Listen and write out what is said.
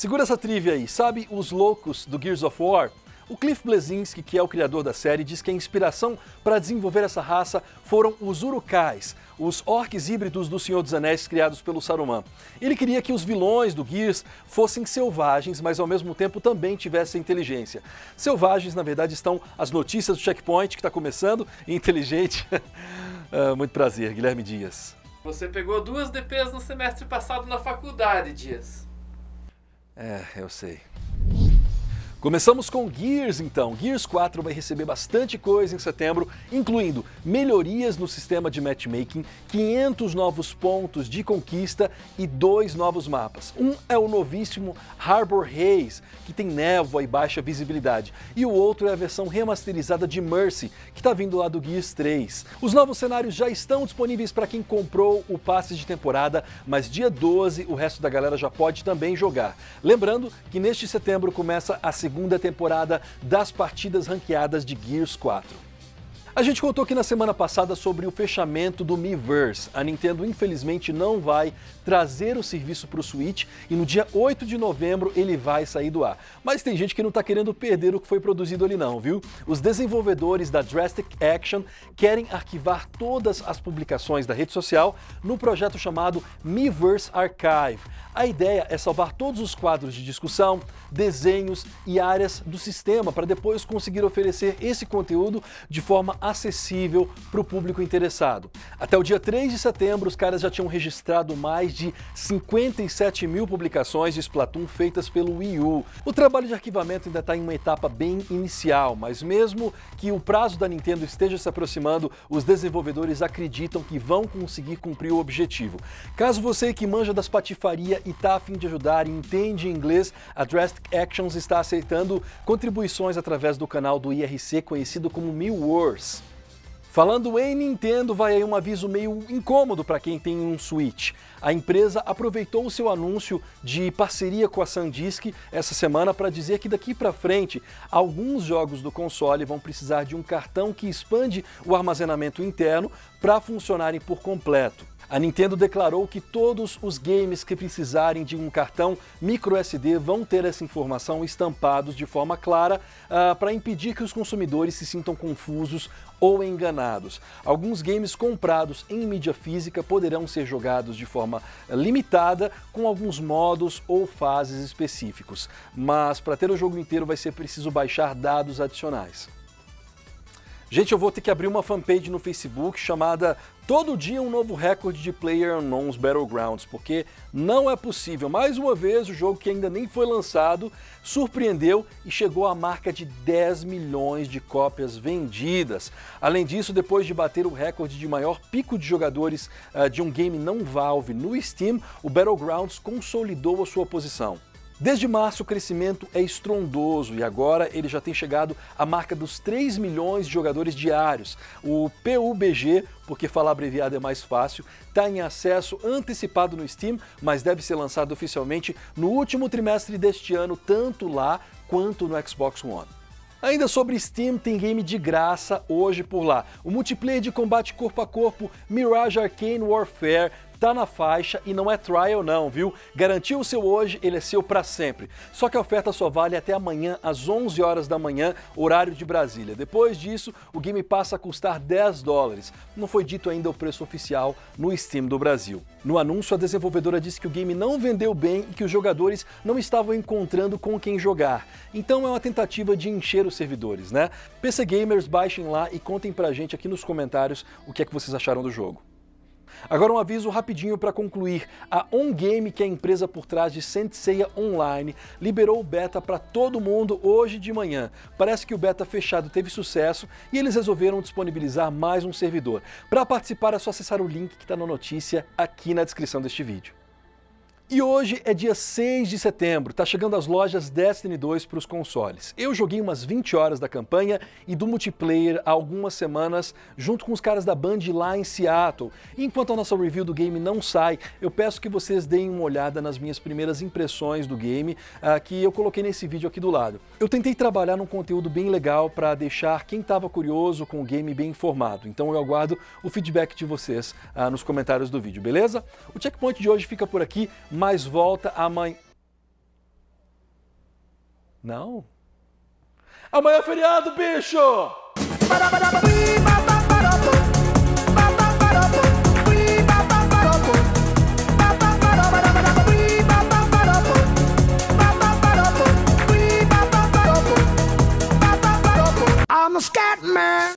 Segura essa trivia aí, sabe os loucos do Gears of War? O Cliff Bleszinski, que é o criador da série, diz que a inspiração para desenvolver essa raça foram os Urukails, os orques híbridos do Senhor dos Anéis criados pelo Saruman. Ele queria que os vilões do Gears fossem selvagens, mas ao mesmo tempo também tivessem inteligência. Selvagens, na verdade, estão as notícias do Checkpoint, que está começando, e inteligente... muito prazer, Guilherme Dias. Você pegou 2 DPs no semestre passado na faculdade, Dias. É, eu sei. Começamos com Gears, então. Gears 4 vai receber bastante coisa em setembro, incluindo melhorias no sistema de matchmaking, 500 novos pontos de conquista e 2 novos mapas. Um é o novíssimo Harbor Haze, que tem névoa e baixa visibilidade, e o outro é a versão remasterizada de Mercy, que está vindo lá do Gears 3. Os novos cenários já estão disponíveis para quem comprou o passe de temporada, mas dia 12 o resto da galera já pode também jogar. Lembrando que neste setembro começa a segunda temporada das partidas ranqueadas de Gears 4. A gente contou aqui na semana passada sobre o fechamento do Miiverse. A Nintendo, infelizmente, não vai trazer o serviço para o Switch e no dia 8 de novembro ele vai sair do ar. Mas tem gente que não está querendo perder o que foi produzido ali não, viu? Os desenvolvedores da Drastic Action querem arquivar todas as publicações da rede social no projeto chamado Miiverse Archive. A ideia é salvar todos os quadros de discussão, desenhos e áreas do sistema para depois conseguir oferecer esse conteúdo de forma acessível para o público interessado. Até o dia 3 de setembro, os caras já tinham registrado mais de 57 mil publicações de Splatoon feitas pelo Wii U. O trabalho de arquivamento ainda está em uma etapa bem inicial, mas mesmo que o prazo da Nintendo esteja se aproximando, os desenvolvedores acreditam que vão conseguir cumprir o objetivo. Caso você que manja das patifaria e está a fim de ajudar e entende inglês, a Drastic Actions está aceitando contribuições através do canal do IRC conhecido como Mil Wars. Falando em Nintendo, vai aí um aviso meio incômodo para quem tem um Switch. A empresa aproveitou o seu anúncio de parceria com a SanDisk essa semana para dizer que daqui para frente alguns jogos do console vão precisar de um cartão que expande o armazenamento interno para funcionarem por completo. A Nintendo declarou que todos os games que precisarem de um cartão microSD vão ter essa informação estampados de forma clara para impedir que os consumidores se sintam confusos ou enganados. Alguns games comprados em mídia física poderão ser jogados de forma limitada com alguns modos ou fases específicos, mas para ter o jogo inteiro vai ser preciso baixar dados adicionais. Gente, eu vou ter que abrir uma fanpage no Facebook chamada Todo Dia Um Novo Recorde de PlayerUnknown's Battlegrounds, porque não é possível. Mais uma vez, o jogo que ainda nem foi lançado surpreendeu e chegou à marca de 10 milhões de cópias vendidas. Além disso, depois de bater o recorde de maior pico de jogadores de um game não Valve no Steam, o Battlegrounds consolidou a sua posição. Desde março, o crescimento é estrondoso e agora ele já tem chegado à marca dos 3 milhões de jogadores diários. O PUBG, porque falar abreviado é mais fácil, está em acesso antecipado no Steam, mas deve ser lançado oficialmente no último trimestre deste ano, tanto lá quanto no Xbox One. Ainda sobre Steam, tem game de graça hoje por lá. O multiplayer de combate corpo a corpo Mirage: Arcane Warfare tá na faixa e não é trial não, viu? Garantiu o seu hoje, ele é seu para sempre. Só que a oferta só vale até amanhã, às 11 horas da manhã, horário de Brasília. Depois disso, o game passa a custar $10. Não foi dito ainda o preço oficial no Steam do Brasil. No anúncio, a desenvolvedora disse que o game não vendeu bem e que os jogadores não estavam encontrando com quem jogar. Então é uma tentativa de encher os servidores, né? PC Gamers, baixem lá e contem pra gente aqui nos comentários o que é que vocês acharam do jogo. Agora um aviso rapidinho para concluir. A OnGame, que é a empresa por trás de Saint Seiya Online, liberou o beta para todo mundo hoje de manhã. Parece que o beta fechado teve sucesso e eles resolveram disponibilizar mais um servidor. Para participar é só acessar o link que está na notícia aqui na descrição deste vídeo. E hoje é dia 6 de setembro, tá chegando às lojas Destiny 2 para os consoles. Eu joguei umas 20 horas da campanha e do multiplayer há algumas semanas, junto com os caras da Band lá em Seattle. E enquanto a nossa review do game não sai, eu peço que vocês deem uma olhada nas minhas primeiras impressões do game, que eu coloquei nesse vídeo aqui do lado. Eu tentei trabalhar num conteúdo bem legal para deixar quem estava curioso com o game bem informado, então eu aguardo o feedback de vocês nos comentários do vídeo, beleza? O Checkpoint de hoje fica por aqui, mas volta amanhã. Não? Amanhã é feriado, bicho!